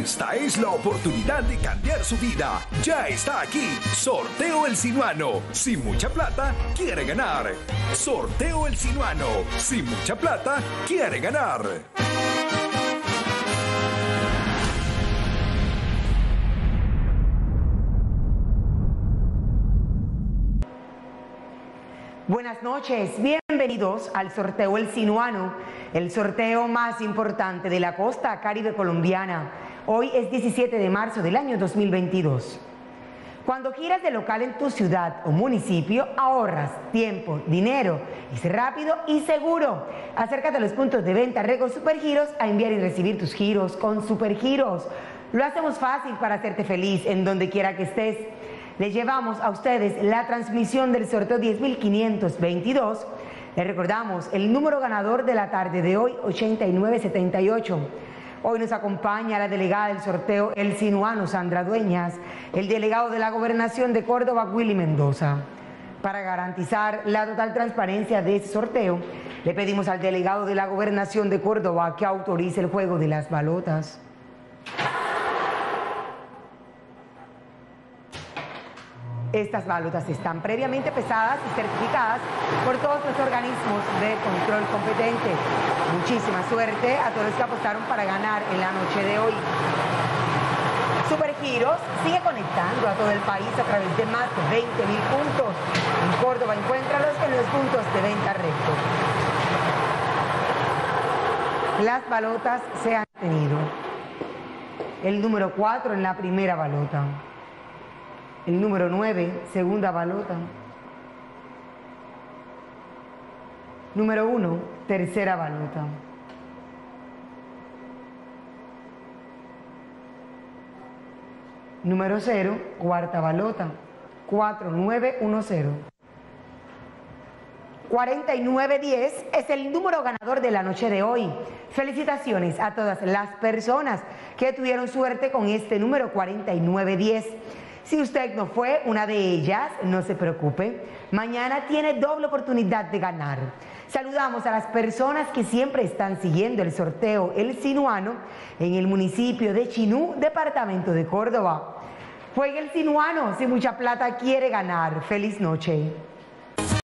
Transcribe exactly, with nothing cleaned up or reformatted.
Esta es la oportunidad de cambiar su vida. Ya está aquí. Sorteo El Sinuano. Sin mucha plata, quiere ganar. Sorteo El Sinuano. Sin mucha plata, quiere ganar. Buenas noches, bienvenidos al sorteo El Sinuano, el sorteo más importante de la costa caribe colombiana. Hoy es diecisiete de marzo del año dos mil veintidós. Cuando giras de local en tu ciudad o municipio, ahorras tiempo, dinero, es rápido y seguro. Acércate a los puntos de venta Rego Supergiros a enviar y recibir tus giros con Supergiros. Lo hacemos fácil para hacerte feliz en donde quiera que estés. Les llevamos a ustedes la transmisión del sorteo diez mil quinientos veintidós. Les recordamos el número ganador de la tarde de hoy, ochenta y nueve setenta y ocho. Hoy nos acompaña la delegada del sorteo El Sinuano, Sandra Dueñas, el delegado de la Gobernación de Córdoba, Willy Mendoza. Para garantizar la total transparencia de este sorteo, le pedimos al delegado de la Gobernación de Córdoba que autorice el juego de las balotas. Estas balotas están previamente pesadas y certificadas por todos los organismos de control competentes. Muchísima suerte a todos los que apostaron para ganar en la noche de hoy. Supergiros sigue conectando a todo el país a través de más de veinte mil puntos. En Córdoba, encuéntralos en los puntos de venta recto. Las balotas se han tenido. El número cuatro en la primera balota. El número nueve, segunda balota. Número uno, tercera balota. Número cero, cuarta balota. cuatro nueve uno cero. cuarenta y nueve diez es el número ganador de la noche de hoy. Felicitaciones a todas las personas que tuvieron suerte con este número cuarenta y nueve diez. Si usted no fue una de ellas, no se preocupe, mañana tiene doble oportunidad de ganar. Saludamos a las personas que siempre están siguiendo el sorteo El Sinuano en el municipio de Chinú, departamento de Córdoba. Juegue El Sinuano, si mucha plata quiere ganar. Feliz noche.